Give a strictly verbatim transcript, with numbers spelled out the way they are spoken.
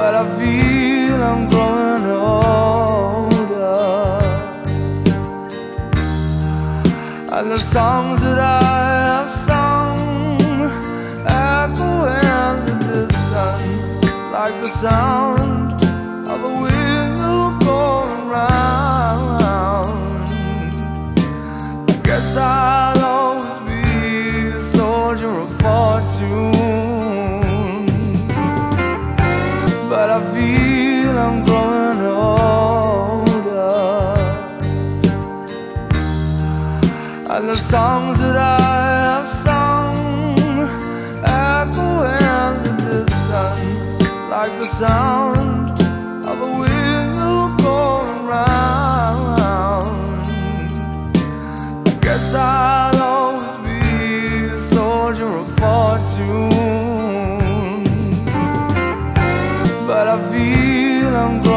but I feel I'm growing older, and the songs that I have sung echo in the distance, like the sound of a wheel going round. I guess I'll always be a soldier of fortune, but I feel I'm growing older, and the songs that I have sung echo in the distance, like the sound of a wheel going round. I guess I'll always be a soldier of fortune, but I feel I'm